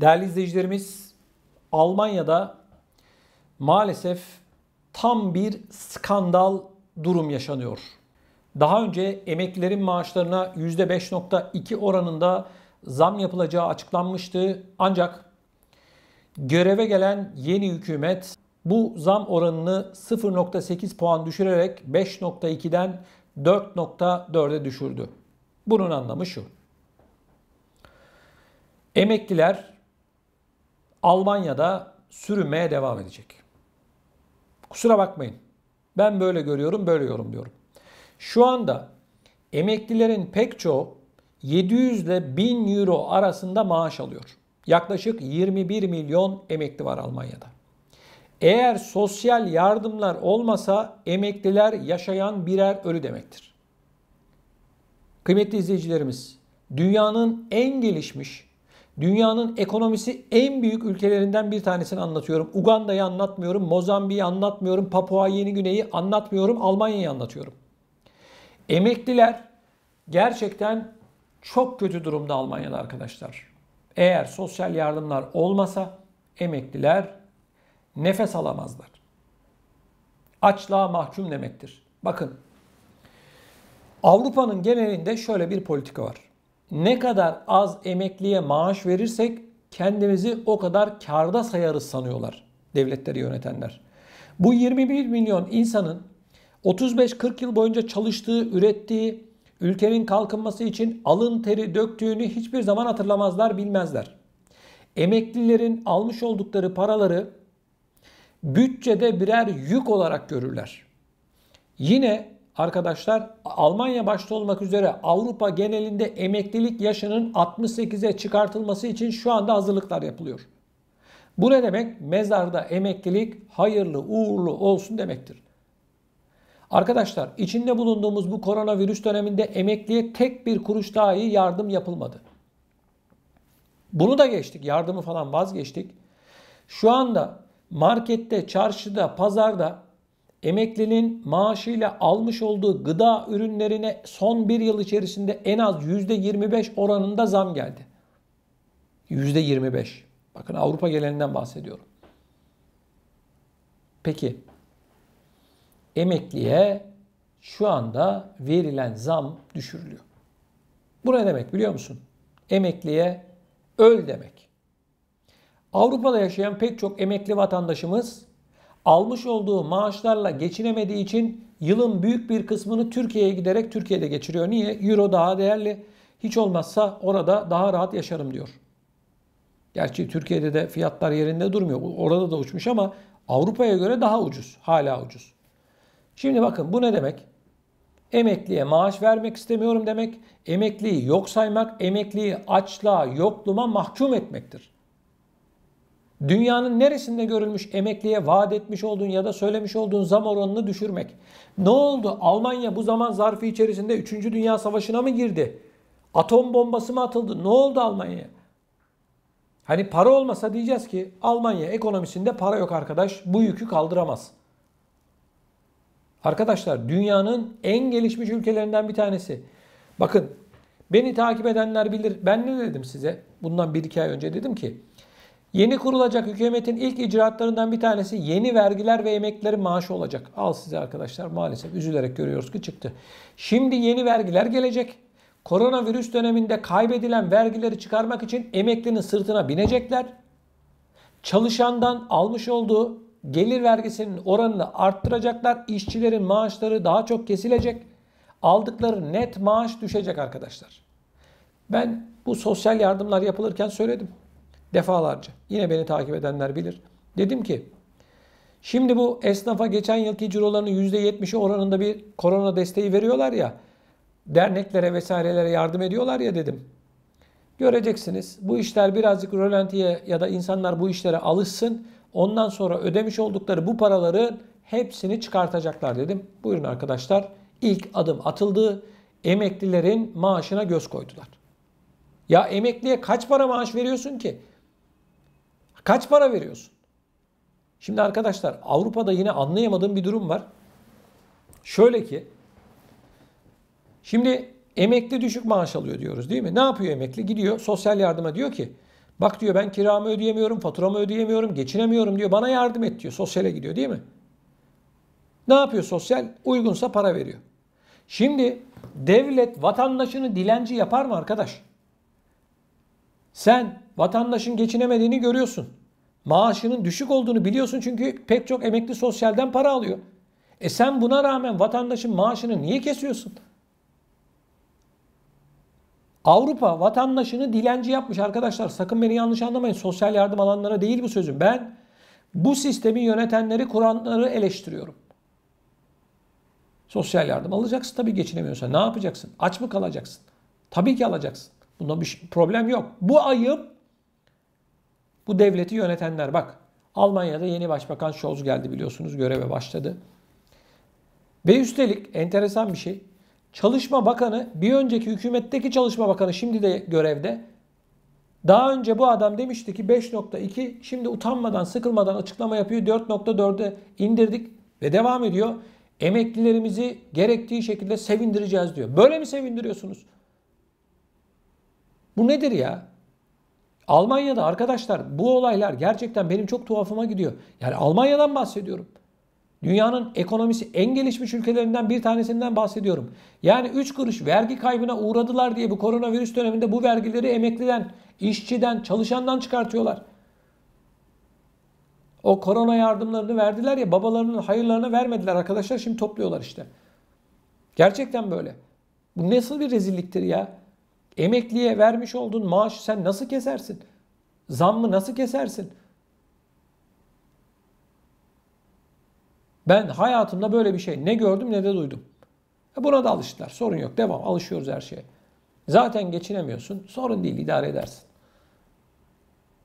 Değerli izleyicilerimiz, Almanya'da maalesef tam bir skandal durum yaşanıyor. Daha önce emeklilerin maaşlarına %5,2 oranında zam yapılacağı açıklanmıştı. Ancak göreve gelen yeni hükümet bu zam oranını 0,8 puan düşürerek 5,2'den 4,4'e düşürdü. Bunun anlamı şu: emekliler Almanya'da sürünmeye devam edecek. Kusura bakmayın, ben böyle görüyorum, böyle yorumluyorum. Şu anda emeklilerin pek çoğu 700 ile 1000 euro arasında maaş alıyor. Yaklaşık 21 milyon emekli var Almanya'da. Eğer sosyal yardımlar olmasa emekliler yaşayan birer ölü demektir. Kıymetli izleyicilerimiz, dünyanın en gelişmiş, dünyanın ekonomisi en büyük ülkelerinden bir tanesini anlatıyorum. Uganda'yı anlatmıyorum, Mozambik'i anlatmıyorum, Papua Yeni Güney'i anlatmıyorum, Almanya'yı anlatıyorum. Emekliler gerçekten çok kötü durumda Almanya'da arkadaşlar. Eğer sosyal yardımlar olmasa emekliler nefes alamazlar. Açlığa mahkum demektir. Bakın, Avrupa'nın genelinde şöyle bir politika var. Ne kadar az emekliye maaş verirsek kendimizi o kadar kârda sayarız sanıyorlar devletleri yönetenler. Bu 21 milyon insanın 35-40 yıl boyunca çalıştığı, ürettiği, ülkenin kalkınması için alın teri döktüğünü hiçbir zaman hatırlamazlar, bilmezler. Emeklilerin almış oldukları paraları bütçede birer yük olarak görürler. Yine arkadaşlar, Almanya başta olmak üzere Avrupa genelinde emeklilik yaşının 68'e çıkartılması için şu anda hazırlıklar yapılıyor. Bu ne demek? Mezarda emeklilik hayırlı uğurlu olsun demektir. Arkadaşlar, içinde bulunduğumuz bu koronavirüs döneminde emekliye tek bir kuruş dahi yardım yapılmadı. Bunu da geçtik, yardımı falan vazgeçtik. Şu anda markette, çarşıda, pazarda emeklinin maaşıyla almış olduğu gıda ürünlerine son bir yıl içerisinde en az %25 oranında zam geldi. %25. Bakın, Avrupa genelinden bahsediyorum. Peki, emekliye şu anda verilen zam düşürülüyor. Bu ne demek biliyor musun? Emekliye öl demek. Avrupa'da yaşayan pek çok emekli vatandaşımız almış olduğu maaşlarla geçinemediği için yılın büyük bir kısmını Türkiye'ye giderek Türkiye'de geçiriyor. Niye? Euro daha değerli. Hiç olmazsa orada daha rahat yaşarım diyor. Gerçi Türkiye'de de fiyatlar yerinde durmuyor. Orada da uçmuş ama Avrupa'ya göre daha ucuz. Hala ucuz. Şimdi bakın, bu ne demek? Emekliye maaş vermek istemiyorum demek, emekliyi yok saymak, emekliyi açlığa, yokluğuma mahkum etmektir. Dünyanın neresinde görülmüş emekliye vaat etmiş olduğun ya da söylemiş olduğun zam oranını düşürmek? Ne oldu? Almanya bu zaman zarfı içerisinde 3. Dünya Savaşı'na mı girdi? Atom bombası mı atıldı? Ne oldu Almanya'ya? Hani para olmasa diyeceğiz ki Almanya ekonomisinde para yok arkadaş, bu yükü kaldıramaz. Arkadaşlar, dünyanın en gelişmiş ülkelerinden bir tanesi. Bakın, beni takip edenler bilir. Ben ne dedim size? Bundan 1-2 ay önce dedim ki, yeni kurulacak hükümetin ilk icraatlarından bir tanesi yeni vergiler ve emeklilerin maaşı olacak. Al size arkadaşlar, maalesef üzülerek görüyoruz ki çıktı. Şimdi yeni vergiler gelecek. Koronavirüs döneminde kaybedilen vergileri çıkarmak için emeklinin sırtına binecekler. Çalışandan almış olduğu gelir vergisinin oranını arttıracaklar. İşçilerin maaşları daha çok kesilecek. Aldıkları net maaş düşecek arkadaşlar. Ben bu sosyal yardımlar yapılırken söyledim defalarca. Yine beni takip edenler bilir. Dedim ki, şimdi bu esnafa geçen yılki cirolarının %70'i oranında bir korona desteği veriyorlar ya. Derneklere vesairelere yardım ediyorlar ya dedim. Göreceksiniz, bu işler birazcık rölantiye ya da insanlar bu işlere alışsın. Ondan sonra ödemiş oldukları bu paraların hepsini çıkartacaklar dedim. Buyurun arkadaşlar, ilk adım atıldı. Emeklilerin maaşına göz koydular. Ya emekliye kaç para maaş veriyorsun ki? Kaç para veriyorsun? Şimdi arkadaşlar, Avrupa'da yine anlayamadığım bir durum var. Şöyle ki, şimdi emekli düşük maaş alıyor diyoruz değil mi? Ne yapıyor emekli? Gidiyor sosyal yardıma, diyor ki Bak diyor, ben kiramı ödeyemiyorum, faturamı ödeyemiyorum, geçinemiyorum diyor. Bana yardım et diyor. Sosyale gidiyor değil mi? Ne yapıyor sosyal? Uygunsa para veriyor. Şimdi devlet vatandaşını dilenci yapar mı arkadaş? Sen vatandaşın geçinemediğini görüyorsun. Maaşının düşük olduğunu biliyorsun çünkü pek çok emekli sosyalden para alıyor. E sen buna rağmen vatandaşın maaşını niye kesiyorsun? Avrupa vatandaşını dilenci yapmış arkadaşlar. Sakın beni yanlış anlamayın. Sosyal yardım alanlara değil bu sözüm. Ben bu sistemi yönetenleri, kuranları eleştiriyorum. Sosyal yardım alacaksın tabii, geçinemiyorsan. Ne yapacaksın? Aç mı kalacaksın? Tabii ki alacaksın. Bunda bir problem yok. Bu ayıp. Bu devleti yönetenler. Bak, Almanya'da yeni başbakan Scholz geldi biliyorsunuz. Göreve başladı. Ve üstelik enteresan bir şey. Çalışma Bakanı, bir önceki hükümetteki Çalışma Bakanı şimdi de görevde. Daha önce bu adam demişti ki 5.2, şimdi utanmadan sıkılmadan açıklama yapıyor. 4.4'e indirdik ve devam ediyor. Emeklilerimizi gerektiği şekilde sevindireceğiz diyor. Böyle mi sevindiriyorsunuz? Bu nedir ya? Almanya'da arkadaşlar bu olaylar gerçekten benim çok tuhafıma gidiyor. Yani Almanya'dan bahsediyorum. Dünyanın ekonomisi en gelişmiş ülkelerinden bir tanesinden bahsediyorum. Yani 3 kuruş vergi kaybına uğradılar diye bu koronavirüs döneminde bu vergileri emekliden, işçiden, çalışandan çıkartıyorlar. O korona yardımlarını verdiler ya, babalarının hayırlarına vermediler arkadaşlar, şimdi topluyorlar işte. Gerçekten böyle. Bu nasıl bir rezilliktir ya? Emekliye vermiş olduğun maaşı sen nasıl kesersin? Zammı nasıl kesersin? Ben hayatımda böyle bir şey ne gördüm ne de duydum. Buna da alıştılar. Sorun yok. Devam. Alışıyoruz her şeye. Zaten geçinemiyorsun. Sorun değil. İdare edersin.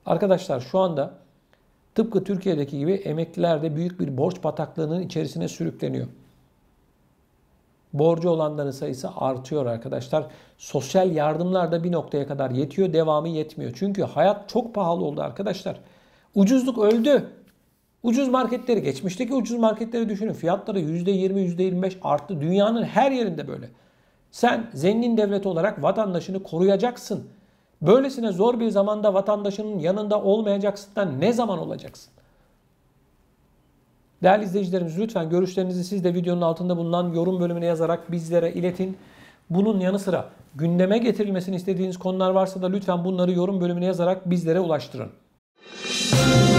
Arkadaşlar şu anda tıpkı Türkiye'deki gibi emekliler de büyük bir borç bataklığının içerisine sürükleniyor. Borcu olanların sayısı artıyor arkadaşlar. Sosyal yardımlar da bir noktaya kadar yetiyor. Devamı yetmiyor. Çünkü hayat çok pahalı oldu arkadaşlar. Ucuzluk öldü. Ucuz marketleri, geçmişteki ucuz marketleri düşünün. Fiyatları %20, %25 arttı. Dünyanın her yerinde böyle. Sen zengin devlet olarak vatandaşını koruyacaksın. Böylesine zor bir zamanda vatandaşının yanında olmayacaksın. Ne zaman olacaksın? Değerli izleyicilerimiz, lütfen görüşlerinizi siz de videonun altında bulunan yorum bölümüne yazarak bizlere iletin. Bunun yanı sıra gündeme getirilmesini istediğiniz konular varsa da lütfen bunları yorum bölümüne yazarak bizlere ulaştırın.